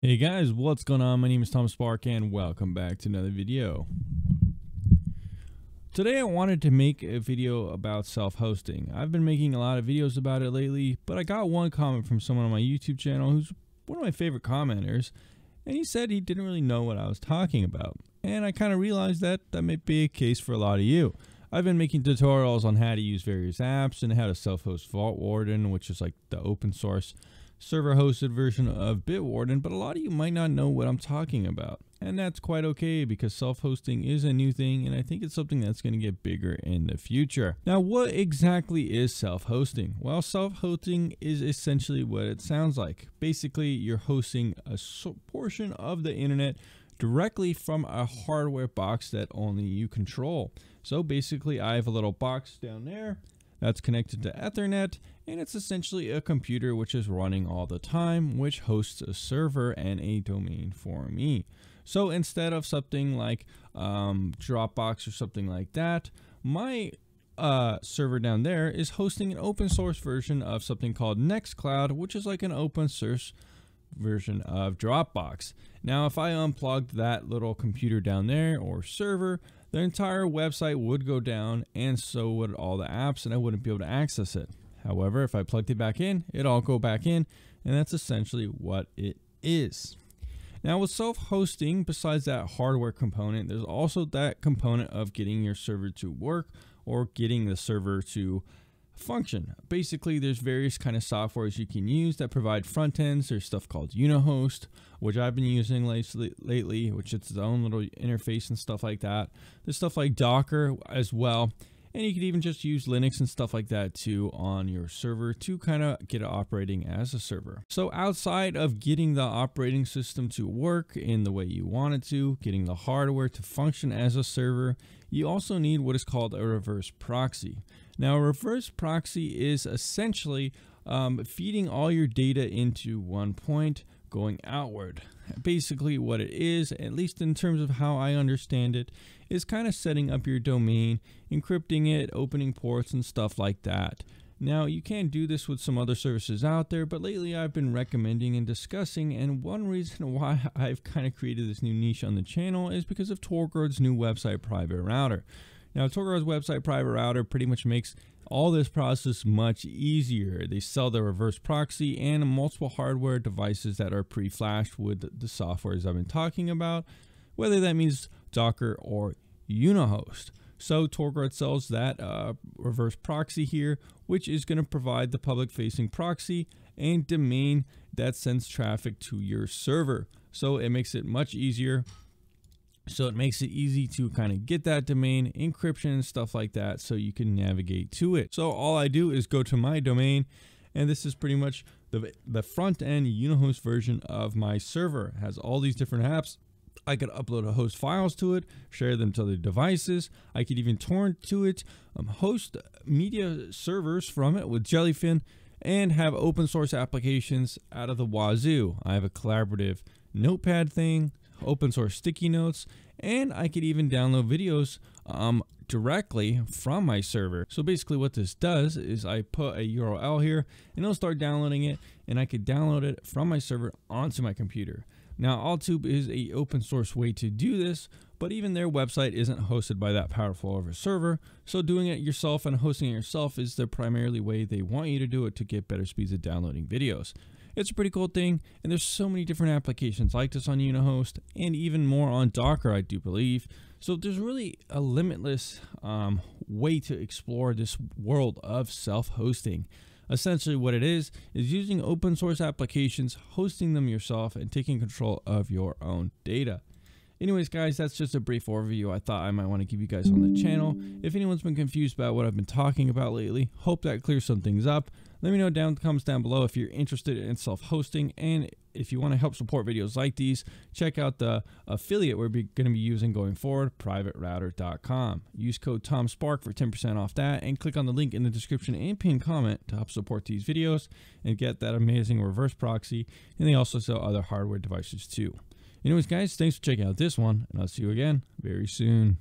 Hey guys, what's going on? My name is Tom Spark and welcome back to another video. Today I wanted to make a video about self-hosting. I've been making a lot of videos about it lately, but I got one comment from someone on my YouTube channel who's one of my favorite commenters, and he said he didn't really know what I was talking about. And I kind of realized that may be a case for a lot of you. I've been making tutorials on how to use various apps and how to self-host Vaultwarden, which is like the open source server hosted version of Bitwarden, but a lot of you might not know what I'm talking about. And that's quite okay, because self-hosting is a new thing, and I think it's something that's going to get bigger in the future. Now, what exactly is self-hosting? Well, self-hosting is essentially what it sounds like. Basically, you're hosting a portion of the internet directly from a hardware box that only you control. So basically, I have a little box down there that's connected to Ethernet, and it's essentially a computer which is running all the time, which hosts a server and a domain for me. So instead of something like Dropbox or something like that, my server down there is hosting an open source version of something called Nextcloud, which is like an open source version of Dropbox. Now, if I unplugged that little computer down there or server, the entire website would go down, and so would all the apps, and I wouldn't be able to access it. However, if I plugged it back in, it'd all go back in, and that's essentially what it is. Now, with self-hosting, besides that hardware component, there's also that component of getting your server to work or getting the server to function. Basically, there's various kind of softwares you can use that provide front ends. There's stuff called Unihost, which I've been using lately, which it's its own little interface and stuff like that. There's stuff like Docker as well, and you could even just use Linux and stuff like that too on your server to kind of get it operating as a server. So outside of getting the operating system to work in the way you want it to, getting the hardware to function as a server, you also need what is called a reverse proxy. Now, a reverse proxy is essentially feeding all your data into one point going outward. Basically what it is, at least in terms of how I understand it, is kind of setting up your domain, encrypting it, opening ports and stuff like that. Now, you can do this with some other services out there, but lately I've been recommending and discussing, and one reason why I've kind of created this new niche on the channel is because of TorGuard's new website, Private Router. Now, TorGuard's website, Private Router, pretty much makes all this process much easier. They sell the reverse proxy and multiple hardware devices that are pre-flashed with the softwares I've been talking about, whether that means Docker or Unihost. So TorGuard sells that reverse proxy here, which is going to provide the public-facing proxy and domain that sends traffic to your server. So it makes it much easier. So it makes it easy to kind of get that domain, encryption and stuff like that, so you can navigate to it. So all I do is go to my domain, and this is pretty much the front end Unihost version of my server. It has all these different apps. I could upload a host files to it, share them to other devices. I could even torrent to it, host media servers from it with Jellyfin, and have open source applications out of the wazoo. I have a collaborative notepad thing, open source sticky notes, and I could even download videos directly from my server. So basically what this does is I put a URL here and it'll start downloading it, and I could download it from my server onto my computer. Now, alltube is an open source way to do this, but even their website isn't hosted by that powerful of a server. So doing it yourself and hosting it yourself is the primarily way they want you to do it to get better speeds at downloading videos. It's a pretty cool thing, and there's so many different applications like this on Unihost, and even more on Docker, I do believe. So there's really a limitless way to explore this world of self-hosting. Essentially what it is using open source applications, hosting them yourself, and taking control of your own data. Anyways, guys, that's just a brief overview I thought I might want to give you guys on the channel. If anyone's been confused about what I've been talking about lately, hope that clears some things up. Let me know down in the comments down below if you're interested in self-hosting, and if you want to help support videos like these, check out the affiliate we're going to be using going forward, privaterouter.com. Use code TOMSPARK for 10% off that, and click on the link in the description and pinned comment to help support these videos and get that amazing reverse proxy. And they also sell other hardware devices too. Anyways, guys, thanks for checking out this one, and I'll see you again very soon.